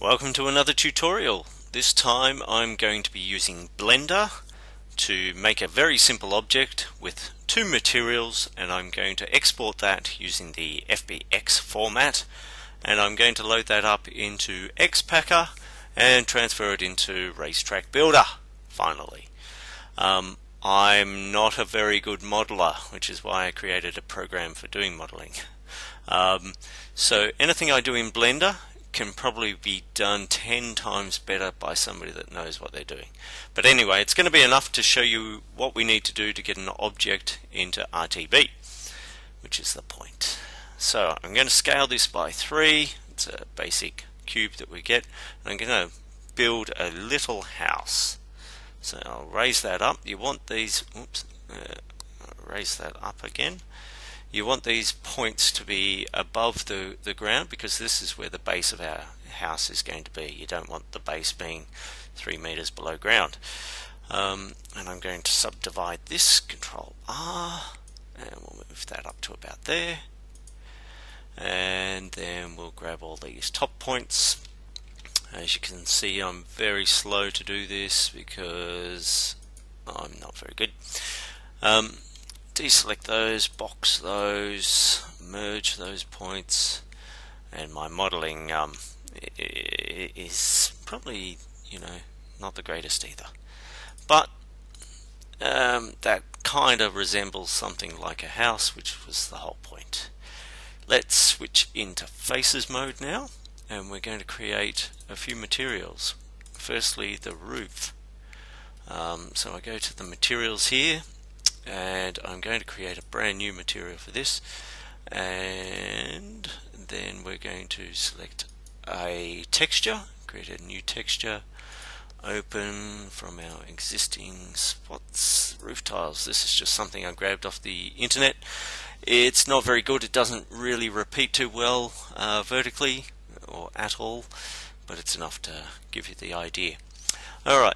Welcome to another tutorial. This time I'm going to be using Blender to make a very simple object with two materials, and I'm going to export that using the FBX format, and I'm going to load that up into XPacker and transfer it into Racetrack Builder finally. I'm not a very good modeler, which is why I created a program for doing modeling. So anything I do in Blender can probably be done 10 times better by somebody that knows what they're doing. But anyway, it's going to be enough to show you what we need to do to get an object into RTB, which is the point. So I'm going to scale this by 3. It's a basic cube that we get. And I'm going to build a little house. So I'll raise that up. You want these, raise that up again. You want these points to be above the ground, because this is where the base of our house is going to be. You don't want the base being 3 meters below ground. And I'm going to subdivide this, Control R, and we'll move that up to about there. And then we'll grab all these top points. As you can see, I'm very slow to do this because I'm not very good. Deselect those, box those, merge those points, and my modeling is probably, you know, not the greatest either. But that kind of resembles something like a house, which was the whole point. Let's switch into faces mode now, and we're going to create a few materials. Firstly, the roof. So I go to the materials here, and I'm going to create a brand new material for this, and then we're going to select a texture, create a new texture, open from our existing spots, roof tiles. This is just something I grabbed off the internet. It's not very good, it doesn't really repeat too well vertically or at all, but it's enough to give you the idea. Alright,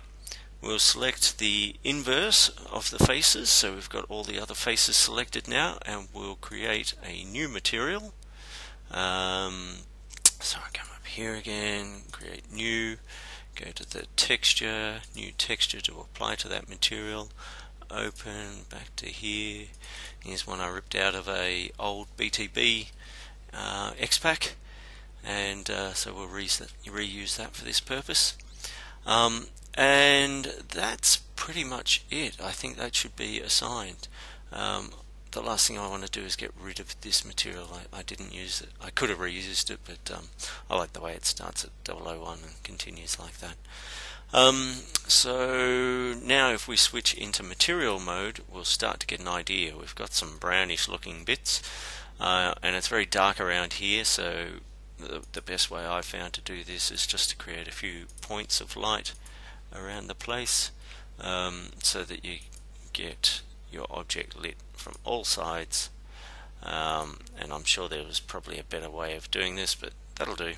we'll select the inverse of the faces, so we've got all the other faces selected now, and we'll create a new material. So I come up here again, create new, go to the texture, new texture to apply to that material, open, back to here. Here's one I ripped out of a old BTB XPack, and so we'll reuse that for this purpose. And that's pretty much it. I think that should be assigned. The last thing I want to do is get rid of this material. I didn't use it. I could have reused it, but I like the way it starts at 001 and continues like that. So now if we switch into material mode, we'll start to get an idea. We've got some brownish looking bits, and it's very dark around here, so the best way I found to do this is just to create a few points of light around the place, so that you get your object lit from all sides. And I'm sure there was probably a better way of doing this, but that'll do.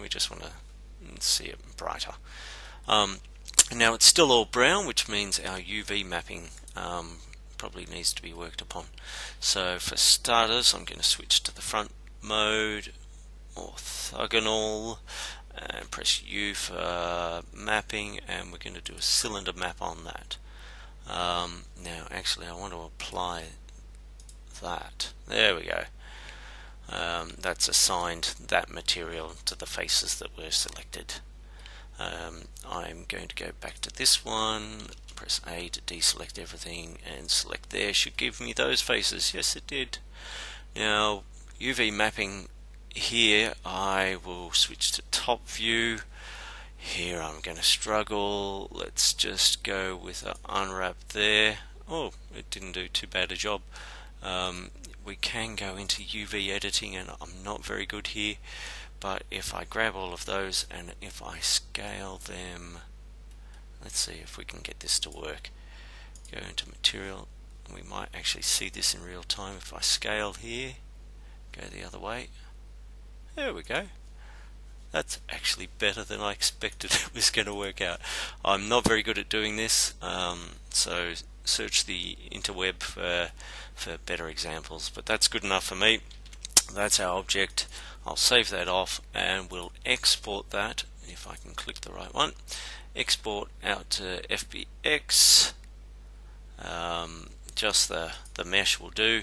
We just want to see it brighter. Now it's still all brown, which means our UV mapping probably needs to be worked upon. So for starters, I'm going to switch to the front mode, orthogonal, and press U for mapping, and we're going to do a cylinder map on that. Now actually I want to apply that. There we go. That's assigned that material to the faces that were selected. I'm going to go back to this one, press A to deselect everything, and select there. Should give me those faces. Yes, it did. Now UV mapping here, I will switch to top view. Here I'm going to struggle. Let's just go with an unwrap there. Oh, it didn't do too bad a job. We can go into UV editing, and I'm not very good here, but if I grab all of those and if I scale them, let's see if we can get this to work. Go into material, and we might actually see this in real time if I scale here, go the other way. There we go. That's actually better than I expected it was going to work out. I'm not very good at doing this, so search the interweb for better examples, but that's good enough for me. That's our object. I'll save that off, and we'll export that if I can click the right one, export out to FBX. Just the mesh will do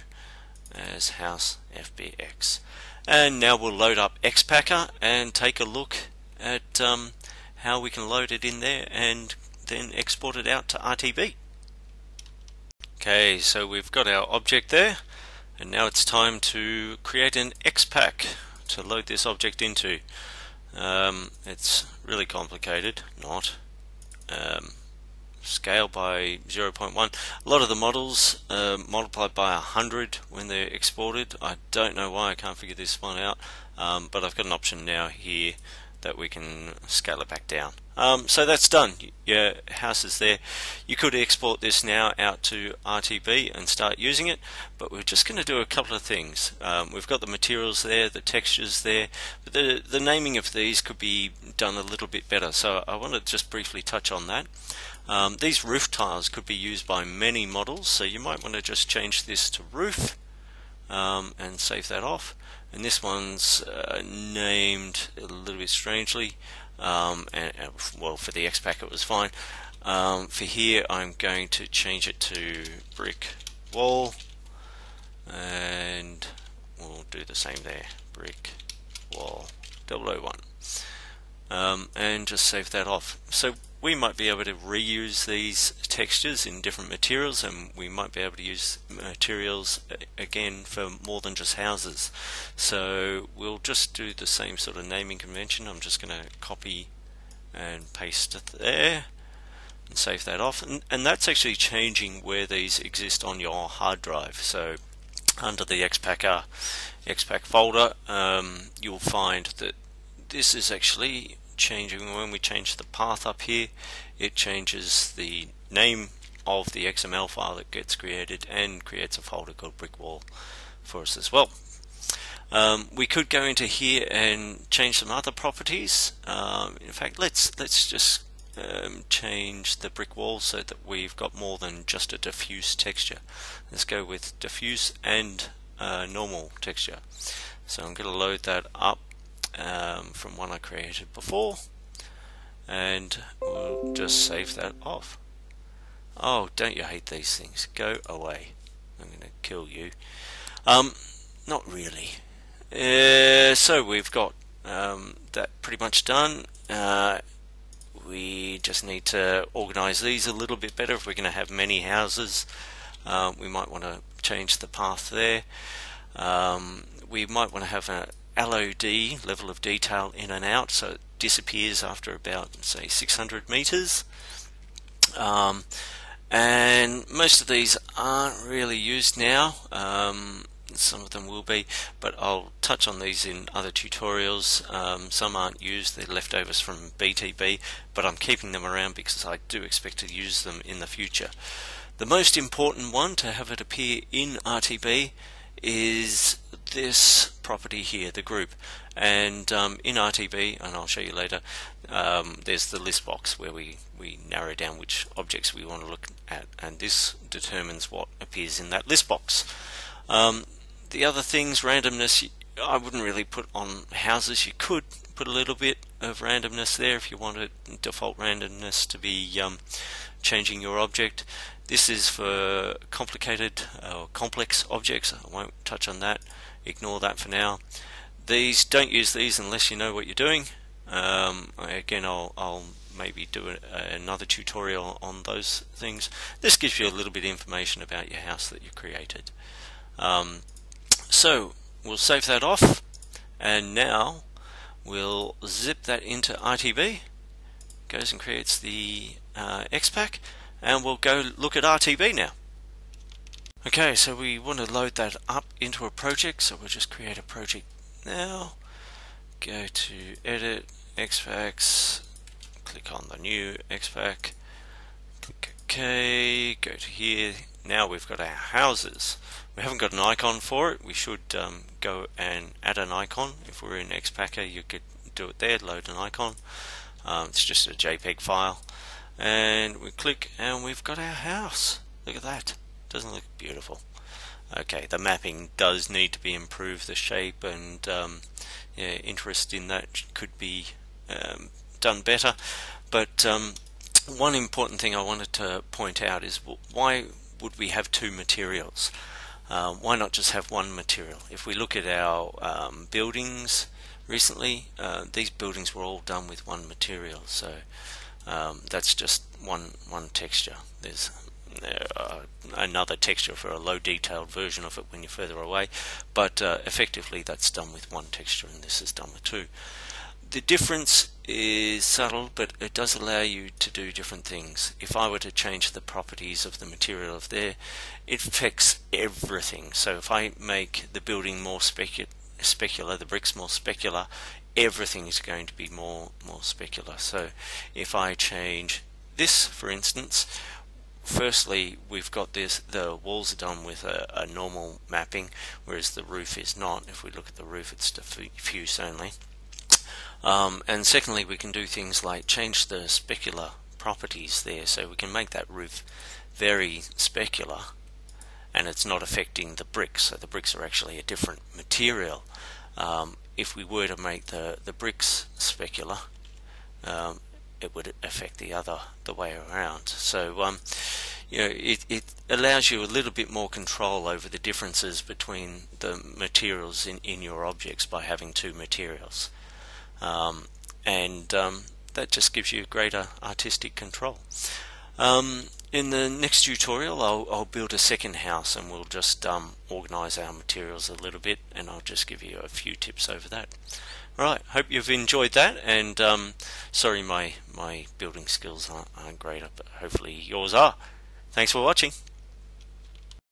as house FBX. And now we'll load up XPacker and take a look at how we can load it in there and then export it out to RTB. Okay, so we've got our object there, and now it's time to create an XPack to load this object into. It's really complicated, not. Scale by 0.1. A lot of the models multiplied by 100 when they're exported. I don't know why I can't figure this one out, but I've got an option now here that we can scale it back down. So that's done. Your house is there. You could export this now out to RTB and start using it, but we're just going to do a couple of things. We've got the materials there, the textures there, but the naming of these could be done a little bit better, so I want to just briefly touch on that. These roof tiles could be used by many models, so you might want to just change this to roof and save that off. And this one's named a little bit strangely, and well, for the XPack it was fine. For here I'm going to change it to brick wall, and we'll do the same there, brick wall 001, and just save that off. So we might be able to reuse these textures in different materials, and we might be able to use materials again for more than just houses. So we'll just do the same sort of naming convention. I'm just going to copy and paste it there and save that off, and that's actually changing where these exist on your hard drive. So under the XPack folder, you'll find that this is actually changing. When we change the path up here, it changes the name of the XML file that gets created and creates a folder called brick wall for us as well. We could go into here and change some other properties. In fact, let's just change the brick wall so that we've got more than just a diffuse texture. Let's go with diffuse and normal texture. So I'm going to load that up from one I created before, and we'll just save that off. Oh, don't you hate these things? Go away. I'm going to kill you. Not really. So we've got that pretty much done. We just need to organize these a little bit better. If we're going to have many houses, we might want to change the path there. We might want to have a LOD, level of detail in and out, so it disappears after about, say, 600 meters. And most of these aren't really used now. Some of them will be, but I'll touch on these in other tutorials. Some aren't used, they're leftovers from BTB, but I'm keeping them around because I do expect to use them in the future. The most important one to have it appear in RTB is this property here, the group. And in RTB, and I'll show you later, there's the list box where we narrow down which objects we want to look at, and this determines what appears in that list box. The other things, randomness, I wouldn't really put on houses. You could put a little bit of randomness there if you wanted default randomness to be changing your object. This is for complicated or complex objects. I won't touch on that. Ignore that for now. These, don't use these unless you know what you're doing. Again, I'll maybe do another tutorial on those things. This gives you a little bit of information about your house that you created. So we'll save that off, and now we'll zip that into RTB. Goes and creates the XPack, and we'll go look at RTB now. Okay, so we want to load that up into a project, so we'll just create a project now. Go to Edit, XPacks, click on the new XPack, click OK, go to here. Now we've got our houses. We haven't got an icon for it. We should go and add an icon. If we're in XPacker, you could do it there, load an icon. It's just a JPEG file. And we click, and we've got our house. Look at that. Doesn't look beautiful. Okay, the mapping does need to be improved. The shape and interest in that could be done better. But one important thing I wanted to point out is why would we have two materials? Why not just have one material? If we look at our buildings recently, these buildings were all done with one material. So that's just one texture. There's another texture for a low detailed version of it when you're further away, but effectively that's done with one texture and this is done with two. The difference is subtle, but it does allow you to do different things. If I were to change the properties of the material of there, it affects everything. So if I make the building more specular, the bricks more specular, everything is going to be more specular. So if I change this, for instance, firstly we've got this, the walls are done with a normal mapping, whereas the roof is not. If we look at the roof, it's diffuse only. And secondly, we can do things like change the specular properties there, so we can make that roof very specular and it's not affecting the bricks, so the bricks are actually a different material. If we were to make the bricks specular, it would affect the way around. So you know, it allows you a little bit more control over the differences between the materials in your objects by having two materials. That just gives you greater artistic control. In the next tutorial I'll build a second house and we'll just organize our materials a little bit, and I'll just give you a few tips over that. Right, hope you've enjoyed that, and sorry my building skills aren't great, but hopefully yours are. Thanks for watching.